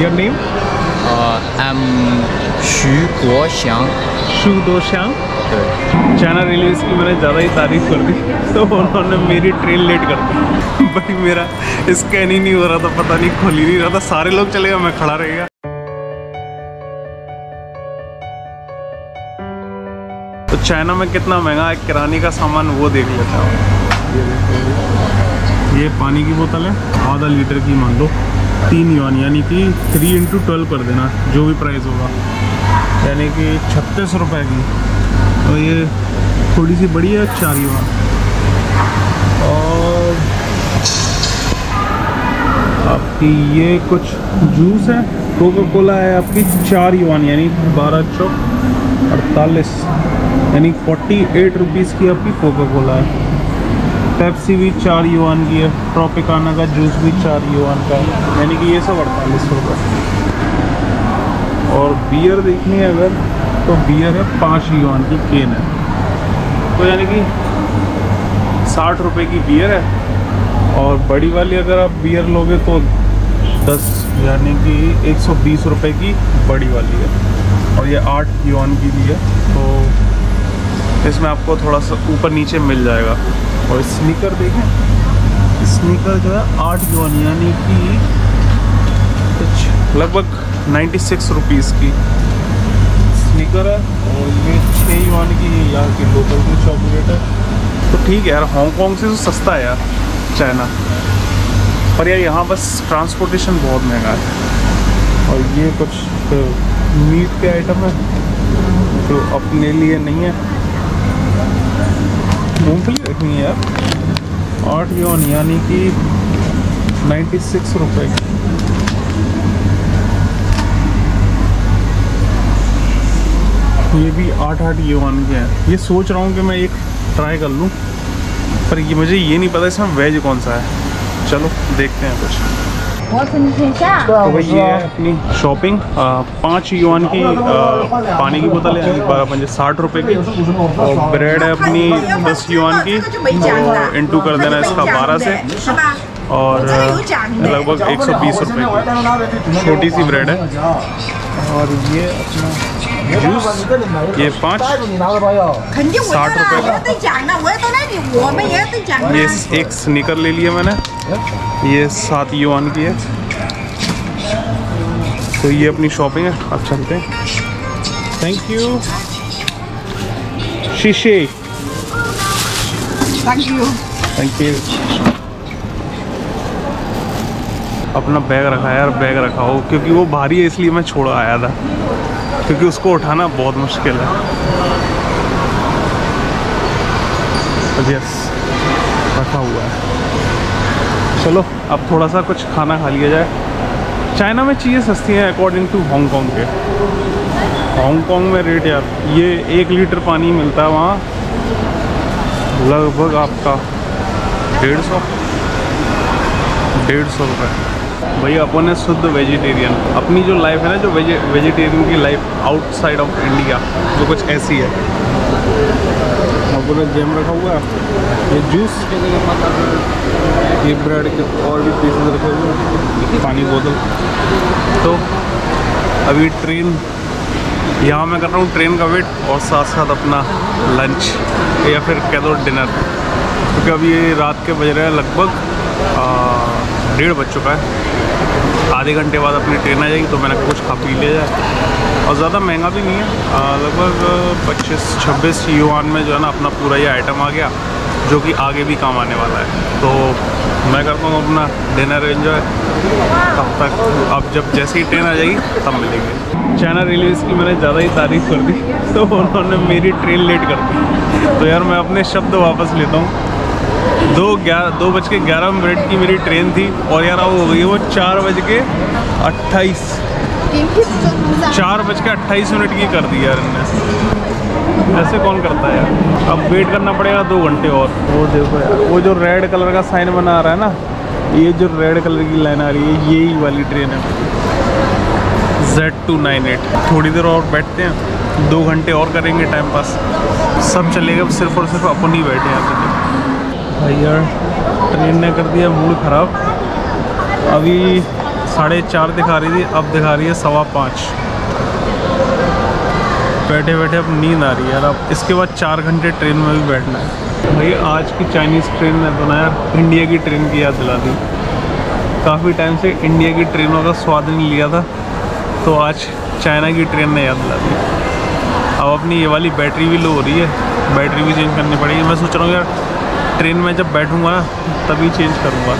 Your name? I'm Xu Guo Xiang. Xu Do Xiang? China railways की मैंने ज़्यादा ही तारीफ कर दी तो उन्होंने मेरी ट्रेन लेट कर दी। भाई मेरा स्कैन ही नहीं हो रहा था, पता नहीं खोल ही नहीं रहा था, सारे लोग चले गए, मैं खड़ा रहेगा। तो चाइना में कितना महंगा है किराने का सामान वो देख लेता हूँ। ये पानी की बोतल है, आधा लीटर की मान लो, 3 युआन यानी कि 3 × 12 कर देना जो भी प्राइस होगा, यानी कि 36 रुपये की। और ये थोड़ी सी बड़ी है, 4 युआन। और आपकी ये कुछ जूस है, कोका कोला है आपकी, 4 युआन यानी 12×48 यानी 48 रुपीज़ की आपकी कोका कोला है। पेप्सी भी 4 युआन की है, ट्रॉपिकाना का जूस भी 4 युआन का है, यानी कि ये सब 48 रुपये। और बियर देखनी है अगर तो बियर है 5 युआन की केन है, तो यानी कि 60 रुपये की बियर है। और बड़ी वाली अगर आप बियर लोगे तो 10 यानी कि 120 रुपये की बड़ी वाली है। और ये 8 युआन की भी है, तो इसमें आपको थोड़ा सा ऊपर नीचे मिल जाएगा। और स्नीकर देखें, स्नीकर जो है 8 युआन यानी कि कुछ लगभग 96 रुपीज़ की स्नीकर है। और ये 6 युआन की यहाँ की लोकल की चॉकलेट है। तो ठीक है यार, हांगकॉन्ग से तो सस्ता है यार चाइना, पर यार यहाँ बस ट्रांसपोर्टेशन बहुत महंगा है। और ये कुछ मीट के आइटम है जो अपने लिए नहीं है। मूंगफली रखनी है यार, 8 युआन यानी कि 96 रुपये की। ये भी 8-8 युआन के हैं। ये सोच रहा हूँ कि मैं एक ट्राई कर लूँ, पर ये मुझे ये नहीं पता इसमें वेज कौन सा है। चलो देखते हैं कुछ। तो भाई ये अपनी शॉपिंग, 5 युआन की पानी की बोतल है 60 रुपये की। और ब्रेड है अपनी 10 युआन की, तो इंटू कर देना इसका 12 से, और लगभग 120 रुपये की छोटी सी ब्रेड है। और ये जूस, ये 5 60 रुपये का। ये एक स्नीकर ले लिया मैंने, ये 7 युआन की है। तो ये अपनी शॉपिंग है, आप चलते हैं। थैंक यू शीशे, थैंक यू, थैंक यू। अपना बैग रखा है यार, बैग रखा हो क्योंकि वो भारी है, इसलिए मैं छोड़ा आया था, क्योंकि उसको उठाना बहुत मुश्किल है। यस, रखा हुआ है। चलो अब थोड़ा सा कुछ खाना खा लिया जाए। चाइना में चीज़ें सस्ती हैं अकॉर्डिंग टू हांगकॉन्ग के। हांगकॉन्ग में रेट यार, ये 1 लीटर पानी मिलता है वहाँ लगभग आपका 150 रुपये। भाई अपन है शुद्ध वेजिटेरियन। अपनी जो लाइफ है ना, जो वेजिटेरियन की लाइफ आउटसाइड ऑफ इंडिया, जो कुछ ऐसी है। अब पूरा जैम रखा हुआ है, ये जूस, ये ब्रेड के और भी पीसेस रखे हुए, पानी बोतल। तो अभी ट्रेन, यहाँ मैं कर रहा हूँ ट्रेन का वेट, और साथ साथ अपना लंच या फिर कह दो डिनर, क्योंकि अब ये रात के बज रहे हैं लगभग 1:30 बज चुका है। आधे घंटे बाद अपनी ट्रेन आ जाएगी, तो मैंने कुछ खा पी लिया जाए। और ज़्यादा महंगा भी नहीं है, लगभग 25-26 युआन में जो है ना अपना पूरा ये आइटम आ गया, जो कि आगे भी काम आने वाला है। तो मैं करता हूँ अपना डिनर एंजॉय। तब तक अब जब जैसे ही ट्रेन आ जाएगी तब मिलेंगे। चाइना रेलवेज की मैंने ज़्यादा ही तारीफ कर दी, तो उन्होंने मेरी ट्रेन लेट कर दी। तो यार मैं अपने शब्द वापस लेता हूँ। 2:11 की मेरी ट्रेन थी, और यार अब हो गई वो 4:28, 4:28 की कर दी यार इनने। ऐसे कौन करता है यार? अब वेट करना पड़ेगा 2 घंटे और। वो देखो यार, वो जो रेड कलर का साइन बना रहा है ना, ये जो रेड कलर की लाइन आ रही है, यही वाली ट्रेन है, Z298। थोड़ी देर और बैठते हैं, 2 घंटे और करेंगे टाइम पास। सब चलेगा, सिर्फ और सिर्फ अपन ही बैठे हैं। भाई यार ट्रेन ने कर दिया मूड ख़राब। अभी 4:30 दिखा रही थी, अब दिखा रही है 5:15। बैठे बैठे अब नींद आ रही है यार। अब इसके बाद 4 घंटे ट्रेन में भी बैठना है। भाई आज की चाइनीज़ ट्रेन ने तो ना यार इंडिया की ट्रेन की याद दिला दी। काफ़ी टाइम से इंडिया की ट्रेनों का स्वाद नहीं लिया था, तो आज चाइना की ट्रेन ने याद दिला दी। अब अपनी ये वाली बैटरी भी लो हो रही है, बैटरी भी चेंज करनी पड़ेगी। मैं सोच रहा हूँ यार ट्रेन में जब बैठूँगा ना तभी चेंज करूँगा।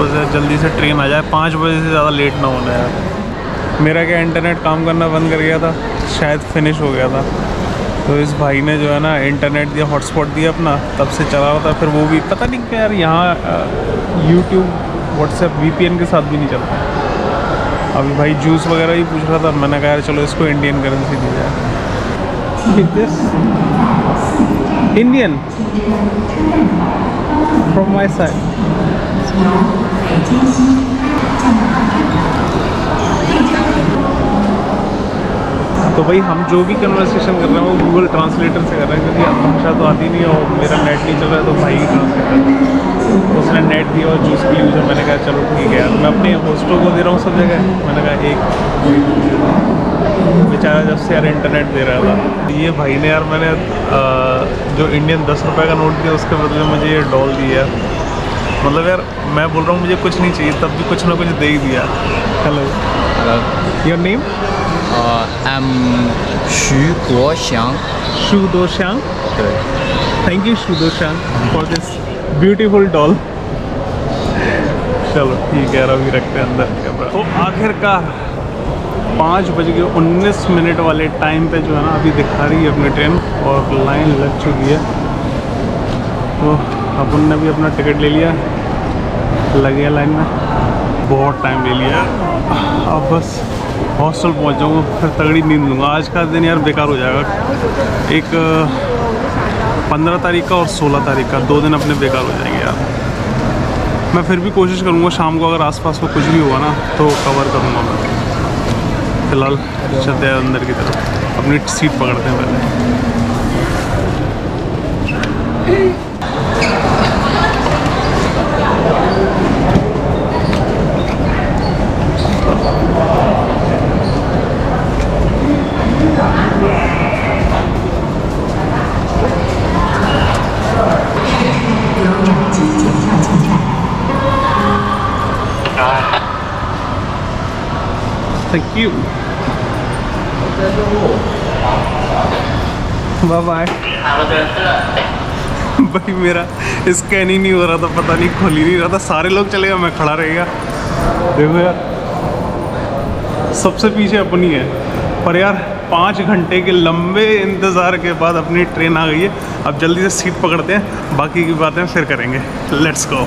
बस यार जल्दी से ट्रेन आ जाए, 5 बजे से ज़्यादा लेट ना होना यार। मेरा क्या इंटरनेट काम करना बंद कर गया था, शायद फिनिश हो गया था, तो इस भाई ने जो है ना इंटरनेट दिया, हॉटस्पॉट दिया अपना, तब से चला हुआ था। फिर वो भी पता नहीं क्या यार, यहाँ YouTube WhatsApp VPN के साथ भी नहीं चलता। अभी भाई जूस वगैरह ही पूछ रहा था, मैंने कहा यार चलो इसको इंडियन करेंसी दी जाए। Indian from my side. तो भाई हम जो भी कन्वर्सेशन कर रहे हैं वो गूगल ट्रांसलेटर से कर रहे हैं, क्योंकि भाषा तो आती नहीं है और मेरा नेट नहीं चल रहा है, तो भाई ट्रांसलेटर उसने नेट दिया और जूस के लिए। मैंने कहा चलो ठीक है यार, मैं अपने होस्टों को दे रहा हूँ सब जगह। मैंने कहा एक बेचारा जब से यार इंटरनेट दे रहा था ये भाई ने यार, मैंने जो इंडियन 10 रुपये का नोट दिया उसके बदले मुझे ये डॉल दिया। मतलब यार मैं बोल रहा हूँ मुझे कुछ नहीं चाहिए, तब भी कुछ ना कुछ दे ही दिया। Hello, your name? I am Xu Guo Xiang। Xu Do Xiang, thank you Xu Do Xiang for this beautiful doll. चलो ठीक है, अभी रखते हैं अंदर कैमरा। तो आखिरकार 5:19 वाले टाइम पे जो है ना अभी दिखा रही है अपनी ट्रेन और लाइन लग चुकी है। तो अपन ने भी अपना टिकट ले लिया, लगे लाइन में, बहुत टाइम ले लिया। अब बस हॉस्टल पहुंच जाऊँगा, फिर तगड़ी नींद लूँगा। आज का दिन यार बेकार हो जाएगा। एक 15 तारीख का और 16 तारीख का 2 दिन अपने बेकार हो जाएंगे यार। मैं फिर भी कोशिश करूँगा शाम को, अगर आसपास में कुछ भी हुआ ना तो कवर करूँगा मैं। फिलहाल चलते हैं अंदर की तरफ, अपनी सीट पकड़ते हैं पहले। Thank you. Bye bye. भाई मेरा स्कैन ही नहीं हो रहा था, पता नहीं खोल ही नहीं रहा था। सारे लोग चले गए, मैं खड़ा रह गया। देखो यार सबसे पीछे अपन ही है, पर यार 5 घंटे के लंबे इंतज़ार के बाद अपनी ट्रेन आ गई है। अब जल्दी से सीट पकड़ते हैं, बाकी की बातें फिर करेंगे। Let's go.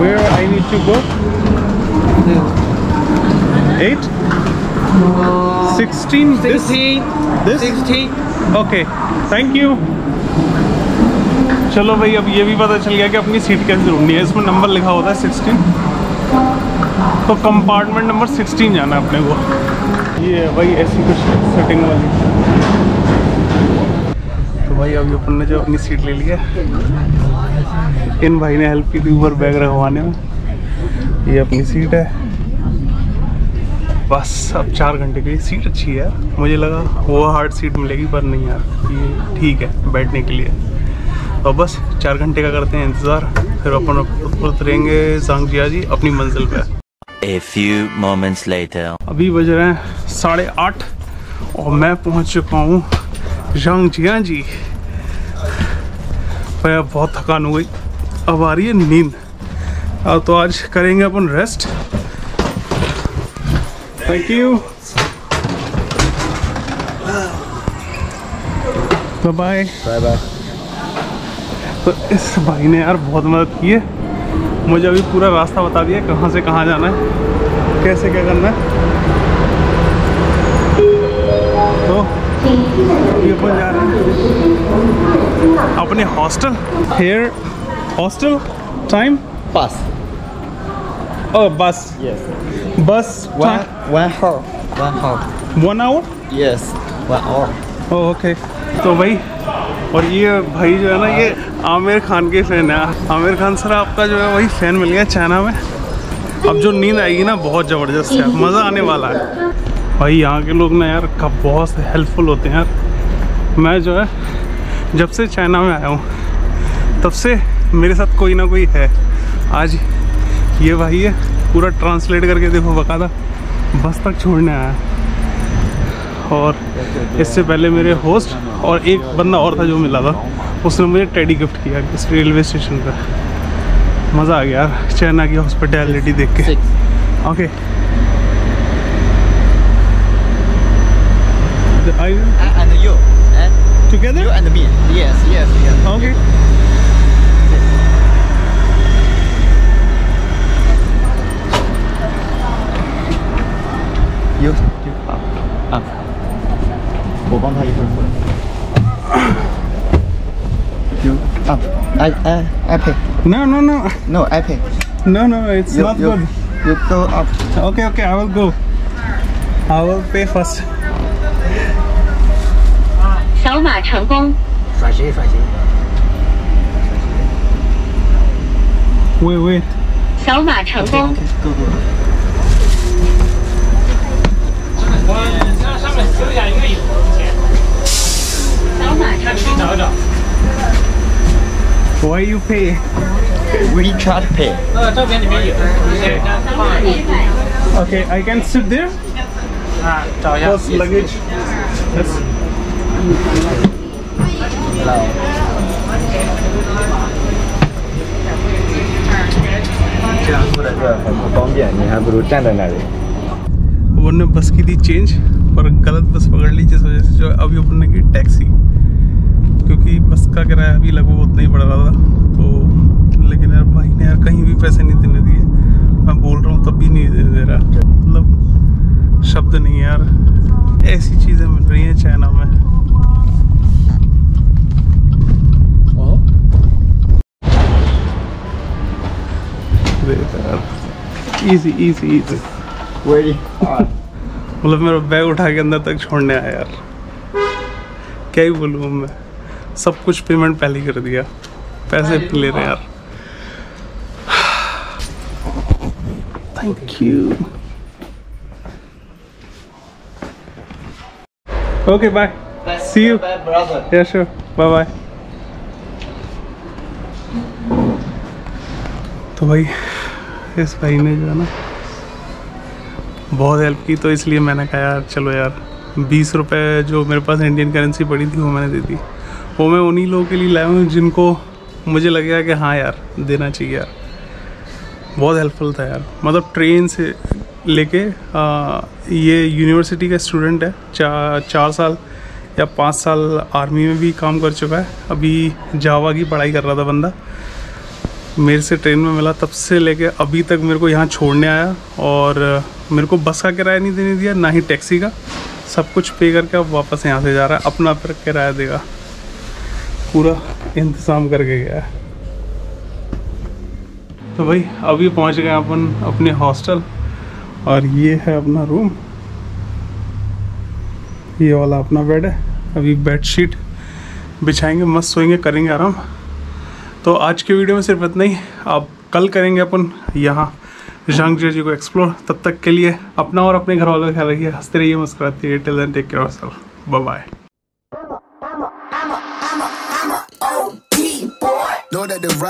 Where I need to go? 8? 16? 16? This? 16? Okay, thank you. चलो भाई अब ये भी पता चल गया कि अपनी सीट कैसे ढूंढनी है। इसमें नंबर लिखा होता है 16, तो कंपार्टमेंट नंबर 16 जाना है अपने को। ये भाई ऐसी कुछ सेटिंग वाली। तो भाई अभी अपन ने जो अपनी सीट ले ली है, इन भाई ने हेल्प की थी ऊपर बैग रखवाने में। ये अपनी सीट है। बस अब 4 घंटे के लिए सीट अच्छी है। मुझे लगा वो हार्ड सीट मिलेगी, पर नहीं यार ये ठीक है बैठने के लिए। और बस 4 घंटे का करते हैं इंतज़ार, फिर अपन उतरेंगे झांगजियाजी अपनी मंजिल पे। A few moments later. अभी बज रहे हैं 8:30 और मैं पहुंच चुका हूँ झांगजियाजी। भाई अब बहुत थकान हो गई, अब आ रही है नींद। तो आज करेंगे अपन rest. Thank you, bye bye. तो इस भाई ने यार बहुत मदद की है, मुझे अभी पूरा रास्ता बता दिया, कहाँ से कहाँ जाना है, कैसे क्या करना है। तो ये अपन जा रहे हैं अपने हॉस्टल। हेयर हॉस्टल टाइम बस और बस बस 1 hour यस 1 hour ओके। तो भाई और ये भाई जो है ना ये आमिर खान के फ़ैन है। आमिर खान सर आपका जो है वही फ़ैन मिल गया चाइना में। अब जो नींद आएगी ना बहुत ज़बरदस्त है, मज़ा आने वाला है भाई। यहाँ के लोग ना यार कब बहुत हेल्पफुल होते हैं यार। मैं जो है जब से चाइना में आया हूँ तब से मेरे साथ कोई ना कोई है। आज ये भाई है पूरा ट्रांसलेट करके देखो बकायदा बस तक छोड़ने आया। और इससे पहले मेरे होस्ट और एक बंदा और था जो मिला था, उसने मुझे टेडी गिफ्ट किया इस रेलवे स्टेशन पर। मज़ा आ गया यार चाइना की हॉस्पिटैलिटी देख के। Okay and you and together you and me yes okay you up 我帮他一会儿 you up I pay no I pay no it's you, not you, good you go up okay I will go I will pay first।扫码成功。刷谁刷谁？喂。扫码成功。我那上面搜一下应该有多少钱。扫码成功。去找找。Why you pay? We chat pay。那照片里面有。Okay, I can sit there. 啊，找一下。What's luggage? Yes. उन्होंने बस की थी change पर गलत बस पकड़ ली, जिस वजह से जो अभी उन्होंने की टैक्सी, क्योंकि बस का किराया अभी लगभग उतना ही पड़ रहा था। तो लेकिन यार भाई ने यार कहीं भी पैसे नहीं देने दिए। मैं बोल रहा हूँ तब भी नहीं दे रहा, मतलब शब्द नहीं यार। ऐसी चीज़ें मिल रही हैं चाइना में। Easy. Very hard. मतलब मेरा बैग उठा के अंदर तक छोड़ने आया यार, क्या ही बोलूँ मैं। सब कुछ पेमेंट पहले कर दिया, पैसे ले रहे यार। Thank you. Okay bye, see you. Yeah sure, bye bye. तो भाई इस भाई ने जो है ना बहुत हेल्प की, तो इसलिए मैंने कहा यार चलो यार 20 रुपये जो मेरे पास इंडियन करेंसी पड़ी थी वो मैंने दे दी। वो मैं उन्हीं लोगों के लिए लाया हूँ जिनको मुझे लगेगा कि हाँ यार देना चाहिए यार। बहुत हेल्पफुल था यार, मतलब ट्रेन से लेके ये यूनिवर्सिटी का स्टूडेंट है, 4 साल या 5 साल आर्मी में भी काम कर चुका है, अभी जावा की पढ़ाई कर रहा था बंदा। मेरे से ट्रेन में मिला, तब से लेके अभी तक मेरे को यहाँ छोड़ने आया और मेरे को बस का किराया नहीं देने दिया, ना ही टैक्सी का। सब कुछ पे करके अब वापस यहाँ से जा रहा है, अपना पर किराया देगा, पूरा इंतज़ाम करके गया है। तो भाई अभी पहुँच गए अपन अपने हॉस्टल और ये है अपना रूम। ये वाला अपना बेड है, अभी बेडशीट बिछाएंगे, मस्त सोएंगे, करेंगे आराम। तो आज के वीडियो में सिर्फ इतना ही। आप कल करेंगे अपन यहाँ झांगजियाजी को एक्सप्लोर। तब तक के लिए अपना और अपने घर वालों का ख्याल रखिए, हंसते रहिए, मुस्कुराते रहिए। Till then take care of yourself, bye bye.